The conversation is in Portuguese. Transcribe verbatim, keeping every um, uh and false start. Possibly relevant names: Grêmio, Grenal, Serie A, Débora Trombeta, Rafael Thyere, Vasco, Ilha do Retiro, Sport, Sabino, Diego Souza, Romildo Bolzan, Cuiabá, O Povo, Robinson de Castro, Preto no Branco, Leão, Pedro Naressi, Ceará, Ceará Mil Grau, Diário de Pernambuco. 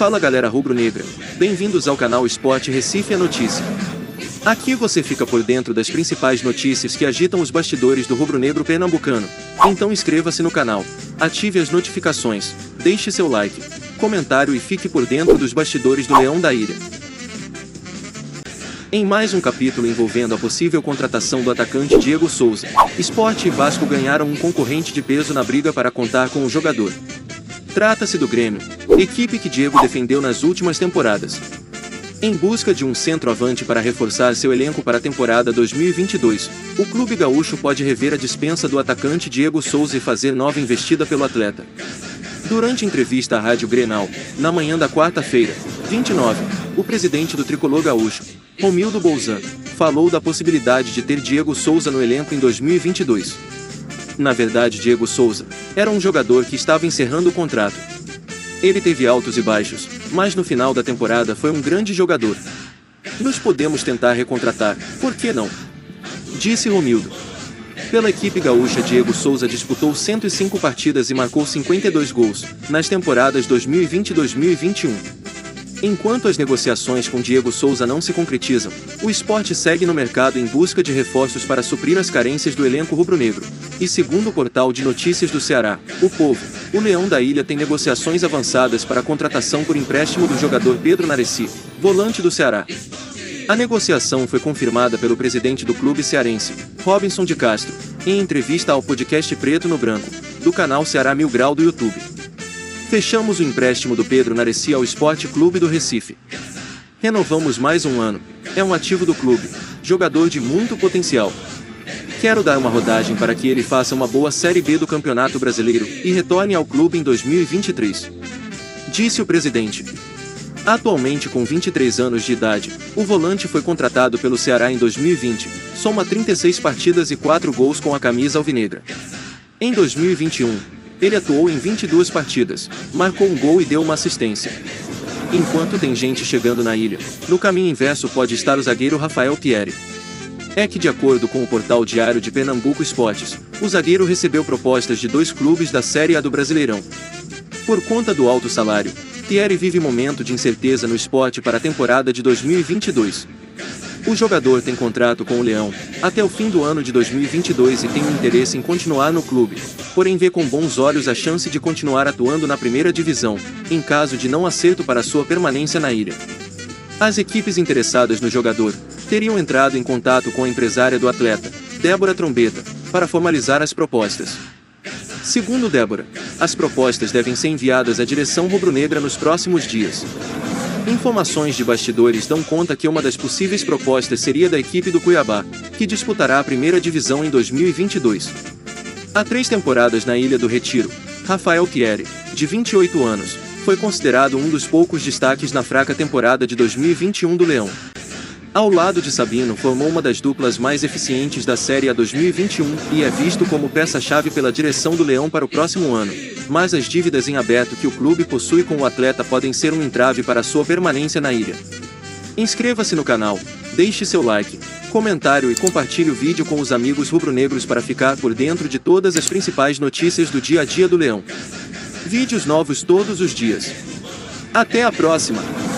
Fala galera rubro-negra, bem-vindos ao canal Sport Recife a Notícia. Aqui você fica por dentro das principais notícias que agitam os bastidores do rubro-negro pernambucano. Então inscreva-se no canal, ative as notificações, deixe seu like, comentário e fique por dentro dos bastidores do Leão da Ilha. Em mais um capítulo envolvendo a possível contratação do atacante Diego Souza, Sport e Vasco ganharam um concorrente de peso na briga para contar com o jogador. Trata-se do Grêmio, equipe que Diego defendeu nas últimas temporadas. Em busca de um centroavante para reforçar seu elenco para a temporada dois mil e vinte e dois, o clube gaúcho pode rever a dispensa do atacante Diego Souza e fazer nova investida pelo atleta. Durante entrevista à Rádio Grenal, na manhã da quarta-feira, vinte e nove, o presidente do tricolor gaúcho, Romildo Bolzan, falou da possibilidade de ter Diego Souza no elenco em dois mil e vinte e dois. Na verdade, Diego Souza era um jogador que estava encerrando o contrato. Ele teve altos e baixos, mas no final da temporada foi um grande jogador. Nós podemos tentar recontratar, por que não? Disse Romildo. Pela equipe gaúcha, Diego Souza disputou cento e cinco partidas e marcou cinquenta e dois gols, nas temporadas dois mil e vinte e dois mil e vinte e um. Enquanto as negociações com Diego Souza não se concretizam, o Sport segue no mercado em busca de reforços para suprir as carências do elenco rubro-negro. E segundo o portal de notícias do Ceará, O Povo, o Leão da Ilha tem negociações avançadas para a contratação por empréstimo do jogador Pedro Naressi, volante do Ceará. A negociação foi confirmada pelo presidente do clube cearense, Robinson de Castro, em entrevista ao podcast Preto no Branco, do canal Ceará Mil Grau do YouTube. Fechamos o empréstimo do Pedro Naressi ao Sport Clube do Recife. Renovamos mais um ano. É um ativo do clube, jogador de muito potencial. Quero dar uma rodagem para que ele faça uma boa Série B do Campeonato Brasileiro e retorne ao clube em dois mil e vinte e três. Disse o presidente. Atualmente com vinte e três anos de idade, o volante foi contratado pelo Ceará em dois mil e vinte, soma trinta e seis partidas e quatro gols com a camisa alvinegra. Em dois mil e vinte e um, ele atuou em vinte e duas partidas, marcou um gol e deu uma assistência. Enquanto tem gente chegando na ilha, no caminho inverso pode estar o zagueiro Rafael Thyere. É que de acordo com o portal Diário de Pernambuco Esportes, o zagueiro recebeu propostas de dois clubes da Série A do Brasileirão. Por conta do alto salário, Thyere vive momento de incerteza no esporte para a temporada de dois mil e vinte e dois. O jogador tem contrato com o Leão até o fim do ano de dois mil e vinte e dois e tem um interesse em continuar no clube, porém vê com bons olhos a chance de continuar atuando na primeira divisão, em caso de não acerto para sua permanência na ilha. As equipes interessadas no jogador teriam entrado em contato com a empresária do atleta, Débora Trombeta, para formalizar as propostas. Segundo Débora, as propostas devem ser enviadas à direção rubro-negra nos próximos dias. Informações de bastidores dão conta que uma das possíveis propostas seria da equipe do Cuiabá, que disputará a primeira divisão em dois mil e vinte e dois. Há três temporadas na Ilha do Retiro, Rafael Thyere, de vinte e oito anos, foi considerado um dos poucos destaques na fraca temporada de dois mil e vinte e um do Leão. Ao lado de Sabino, formou uma das duplas mais eficientes da Série A dois mil e vinte e um e é visto como peça-chave pela direção do Leão para o próximo ano, mas as dívidas em aberto que o clube possui com o atleta podem ser um entrave para sua permanência na ilha. Inscreva-se no canal, deixe seu like, comentário e compartilhe o vídeo com os amigos rubro-negros para ficar por dentro de todas as principais notícias do dia a dia do Leão. Vídeos novos todos os dias. Até a próxima!